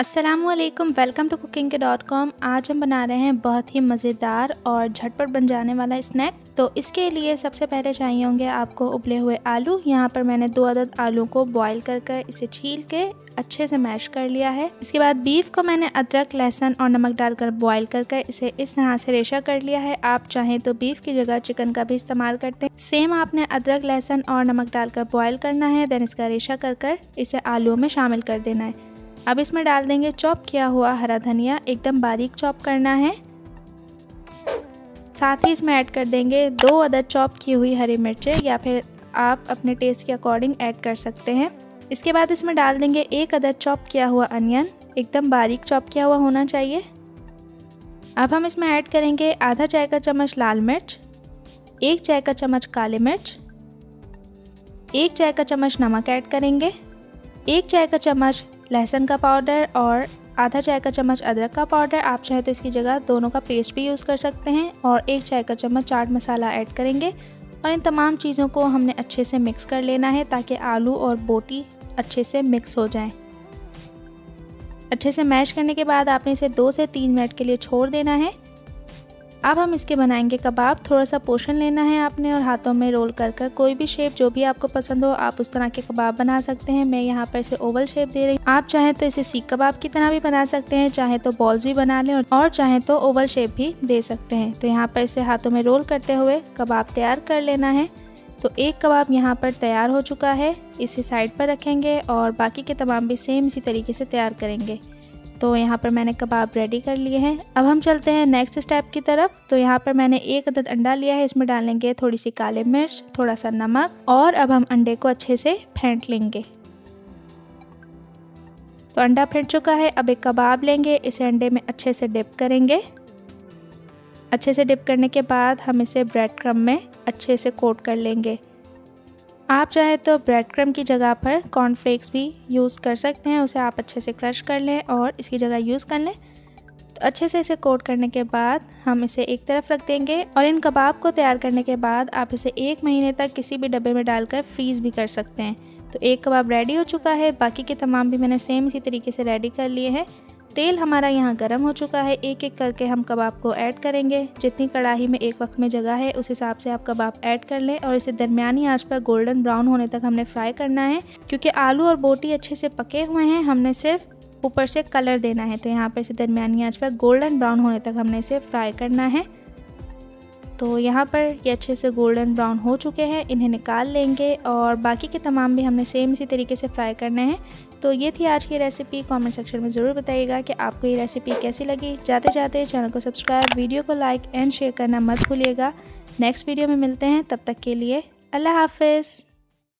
अस्सलामुअलैकुम, welcome to cooking.com। आज हम बना रहे हैं बहुत ही मज़ेदार और झटपट बन जाने वाला स्नैक। तो इसके लिए सबसे पहले चाहिए होंगे आपको उबले हुए आलू। यहाँ पर मैंने 2 अदद आलू को बॉईल करके इसे छील के अच्छे से मैश कर लिया है। इसके बाद बीफ को मैंने अदरक, लहसुन और नमक डालकर बॉईल करके इसे इस तरह से रेशा कर लिया है। आप चाहें तो बीफ की जगह चिकन का भी इस्तेमाल करते हैं। सेम आपने अदरक, लहसुन और नमक डालकर बॉईल करना है। देन इसका रेशा कर इसे आलूओं में शामिल कर देना है। अब इसमें डाल देंगे चॉप किया हुआ हरा धनिया, एकदम बारीक चॉप करना है। साथ ही इसमें ऐड कर देंगे 2 अदद चॉप की हुई हरी मिर्चें, या फिर आप अपने टेस्ट के अकॉर्डिंग ऐड कर सकते हैं। इसके बाद इसमें डाल देंगे 1 अदद चॉप किया हुआ अनियन, एकदम बारीक चॉप किया हुआ होना चाहिए। अब हम इसमें ऐड करेंगे आधा चाय का चम्मच लाल मिर्च, 1 चाय का चम्मच काली मिर्च, 1 चाय का चम्मच नमक ऐड करेंगे, 1 चाय का चम्मच लहसुन का पाउडर और आधा चाय का चम्मच अदरक का पाउडर। आप चाहे तो इसकी जगह दोनों का पेस्ट भी यूज़ कर सकते हैं, और 1 चाय का चम्मच चाट मसाला ऐड करेंगे। और इन तमाम चीज़ों को हमने अच्छे से मिक्स कर लेना है ताकि आलू और बोटी अच्छे से मिक्स हो जाएं। अच्छे से मैश करने के बाद आपने इसे 2 से 3 मिनट के लिए छोड़ देना है। अब हम इसके बनाएंगे कबाब। थोड़ा सा पोर्शन लेना है आपने और हाथों में रोल कर कर कोई भी शेप जो भी आपको पसंद हो, आप उस तरह के कबाब बना सकते हैं। मैं यहाँ पर इसे ओवल शेप दे रही हूँ। आप चाहें तो इसे सीख कबाब की तरह भी बना सकते हैं, चाहे तो बॉल्स भी बना लें और चाहे तो ओवल शेप भी दे सकते हैं। तो यहाँ पर इसे हाथों में रोल करते हुए कबाब तैयार कर लेना है। तो एक कबाब यहाँ पर तैयार हो चुका है, इसे साइड पर रखेंगे और बाकी के तमाम भी सेम इसी तरीके से तैयार करेंगे। तो यहाँ पर मैंने कबाब रेडी कर लिए हैं। अब हम चलते हैं नेक्स्ट स्टेप की तरफ। तो यहाँ पर मैंने 1 अदद अंडा लिया है, इसमें डालेंगे थोड़ी सी काली मिर्च, थोड़ा सा नमक, और अब हम अंडे को अच्छे से फेंट लेंगे। तो अंडा फेंट चुका है। अब एक कबाब लेंगे, इसे अंडे में अच्छे से डिप करेंगे। अच्छे से डिप करने के बाद हम इसे ब्रेड क्रम्ब में अच्छे से कोट कर लेंगे। आप चाहे तो ब्रेड क्रम्ब की जगह पर कॉर्नफ्लेक्स भी यूज़ कर सकते हैं, उसे आप अच्छे से क्रश कर लें और इसकी जगह यूज़ कर लें। तो अच्छे से इसे कोट करने के बाद हम इसे एक तरफ रख देंगे। और इन कबाब को तैयार करने के बाद आप इसे 1 महीने तक किसी भी डब्बे में डालकर फ्रीज़ भी कर सकते हैं। तो एक कबाब रेडी हो चुका है। बाकी के तमाम भी मैंने सेम इसी तरीके से रेडी कर लिए हैं। तेल हमारा यहाँ गर्म हो चुका है। एक एक करके हम कबाब को ऐड करेंगे। जितनी कढ़ाई में एक वक्त में जगह है, उस हिसाब से आप कबाब ऐड कर लें और इसे दरमियानी आंच पर गोल्डन ब्राउन होने तक हमने फ्राई करना है, क्योंकि आलू और बोटी अच्छे से पके हुए हैं, हमने सिर्फ ऊपर से कलर देना है। तो यहाँ पर इसे दरमियानी आंच पर गोल्डन ब्राउन होने तक हमने इसे फ्राई करना है। तो यहाँ पर ये अच्छे से गोल्डन ब्राउन हो चुके हैं, इन्हें निकाल लेंगे और बाकी के तमाम भी हमने सेम इसी तरीके से फ्राई करने हैं। तो ये थी आज की रेसिपी। कमेंट सेक्शन में ज़रूर बताइएगा कि आपको ये रेसिपी कैसी लगी। जाते जाते चैनल को सब्सक्राइब, वीडियो को लाइक एंड शेयर करना मत भूलिएगा। नेक्स्ट वीडियो में मिलते हैं, तब तक के लिए अल्लाह हाफिज़।